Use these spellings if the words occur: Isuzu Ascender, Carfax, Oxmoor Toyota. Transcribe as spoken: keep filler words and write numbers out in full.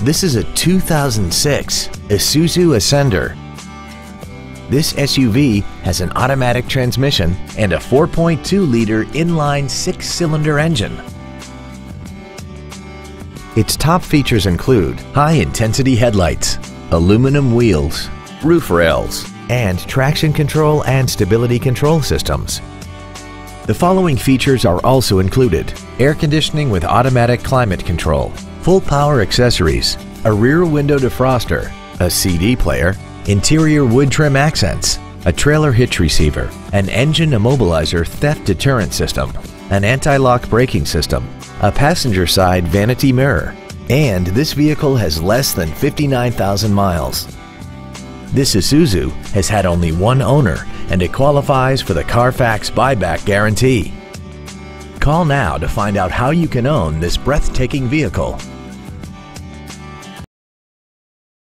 This is a two thousand six Isuzu Ascender. This S U V has an automatic transmission and a four point two liter inline six-cylinder engine. Its top features include high-intensity headlights, aluminum wheels, roof rails, and traction control and stability control systems. The following features are also included: air conditioning with automatic climate control, full power accessories, a rear window defroster, a C D player, interior wood trim accents, a trailer hitch receiver, an engine immobilizer theft deterrent system, an anti-lock braking system, a passenger side vanity mirror, and this vehicle has less than fifty-nine thousand miles. This Isuzu has had only one owner and it qualifies for the Carfax buyback guarantee. Call now to find out how you can own this breathtaking vehicle.